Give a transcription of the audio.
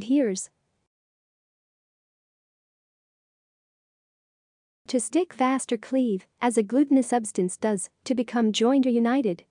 5 years. To stick fast or cleave, as a glutinous substance does, to become joined or united.